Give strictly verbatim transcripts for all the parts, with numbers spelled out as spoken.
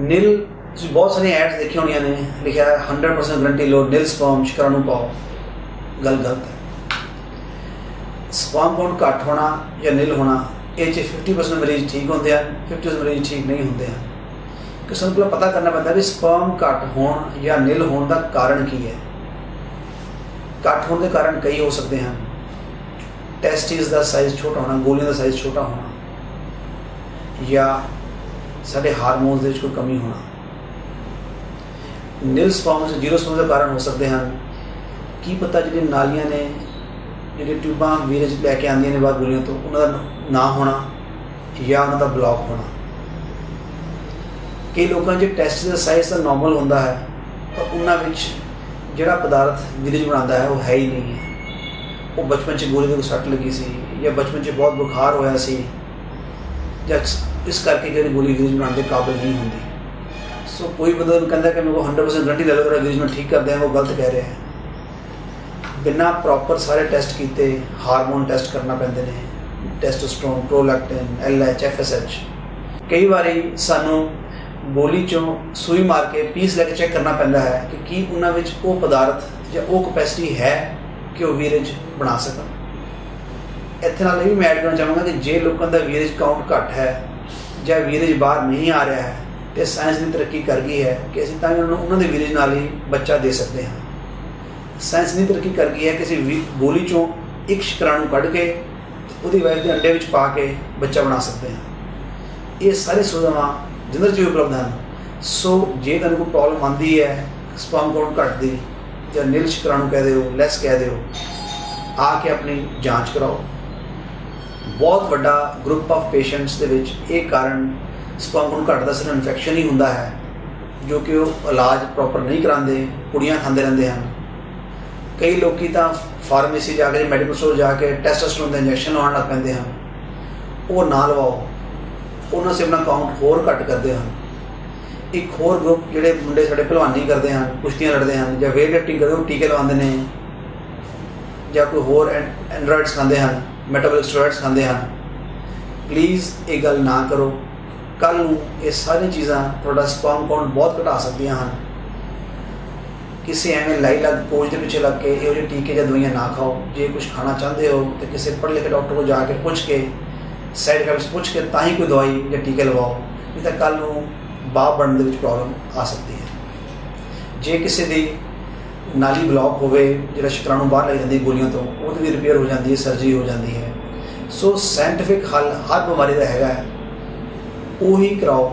नील बहुत सारी एड्स देखी होनी ने लिखा है हंड्रेड परसेंट गारंटी लो नील स्पर्म शुक्राणु पाओ। गल गलत है। स्पर्म काउंट घट होना या नील होना ये फिफ्टी परसेंट मरीज ठीक होंगे, फिफ्टी परसेंट मरीज ठीक नहीं होंगे। किसान को पता करना पैदा भी स्पर्म घट होने या नील होने का कारण की है। घट होने के कारण कई हो सकते हैं। टेस्टिस का साइज छोटा होना, गोलियों का साइज छोटा होना या साढ़े हारमोन के कोई कमी होना। नील स्पर्म जीरो स्पर्म के कारण हो सकते हैं। की पता जी नालियां ने जी ट्यूबा वीरज लैके आदि ने बाद गोलियों तो उन्होंने ना होना या उन्हों का ब्लॉक होना। कई लोगों के टेस्ट का साइज तो नॉर्मल होंगे है पर उन्होंने जोड़ा पदार्थ वीरज बनाता है वो है ही नहीं है। वो बचपन से गोली को सट लगी सी या बचपन से बहुत बुखार होया सी, इस करके जी गोली वीरज बनाने के काबिल नहीं होंगी। सो so, कोई बंदा कहता कि मेरे को हंड्रेड परसेंट गारंटी ले लो अगर गिरीजमेंट ठीक कर दें, वो गलत कह रहे हैं। बिना प्रॉपर सारे टेस्ट किए हारमोन टेस्ट करना पैंदे ने, testosterone, prolactin, L H, F S H. कई बार सानू बोली चों सूई मार के पीस लैके चैक करना पैंदा है कि की उन्होंने वो पदार्थ या वो कैपेसिटी है कि वह वीरज बना सकन। इत्थे नाल भी मैं ऐड करना चाहूँगा कि जे लोगों का वीरज काउंट घट है या वीरज बाहर नहीं आ रहा है, तो साइंस ने तरक्की कर गई है कि असं तो उन्होंने वीरज नाल ही बच्चा दे सकते हैं। साइंस ने तरक्की कर गई है कि असं गोली चों एक शुक्राणु कढ़ के वो वाइफ के अंडे पा के बच्चा बना सकते हैं। ये सारी सुविधावां जिंदर च उपलब्ध हैं। सो जे तुहानूं कोई प्रॉब्लम आती है स्पर्म काउंट घटदी या नील शुक्राणु कह दो लैस कह दो, आके अपनी जाँच कराओ। बहुत वड्डा ग्रुप ऑफ पेशेंट्स दे विच इह कारण स्पर्म काउंट घटता सिर्फ इन्फेक्शन ही होंदा है, जो कि वो इलाज प्रॉपर नहीं कराते, कुड़ियाँ खाते रहते हैं। कई लोग फार्मेसी जाके मैडिकल स्टोर जाके टेस्टोस्टेरोन के इंजैक्शन लवाण लग पैंदे हैं, वो ना लवाओ। उन्होंने से अपना काउंट होर घट करते हैं। एक होर ग्रुप जिहड़े मुंडे साडे भलवानी करते हैं, कुश्तियाँ लड़ते हैं या वेट लिफ्टिंग करते हैं, टीके लवाते हैं या कोई होर एंड्रॉयड्स खाते हैं, मेटाबॉलिक स्टेरॉयड्स खाते हैं। प्लीज़ ये गल ना करो। कल ये सारी चीज़ा थोड़ा स्पर्म काउंट बहुत घटा सकती हैं। किसी एवं लाई लग कोच के पिछले लग के यह टीके या दवाइयाँ ना खाओ। जे कुछ खाना चाहते हो तो किसी पढ़े लिखे डॉक्टर को जाके पूछ के साइड इफेक्ट्स पूछ के ताही कोई दवाई या टीके लवाओ, नहीं तो कल बाप बनने में प्रॉब्लम आ सकती है। जे किसी की नाली ब्लॉक हो जो शुक्राणु बाहर लाई जाती गोलियों तो वो भी रिपेयर हो जाती है, सर्जरी हो जाती है। सो साइंटिफिक हल हर बीमारी का हैगा, वो ही कराओ।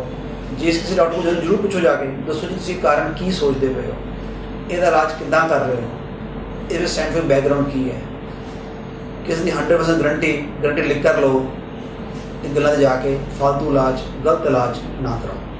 जिस किसी डॉक्टर को जरूर पूछो जाके दसो जी तुम कारण की सोचते पे हो, यदा इलाज कि कर रहे हो, ये साइंटिफिक बैकग्राउंड की है। किसी की हंड्रेड परसेंट गारंटी गारंटी लिख कर लो, गलत जाके फालतू इलाज गलत इलाज ना कराओ।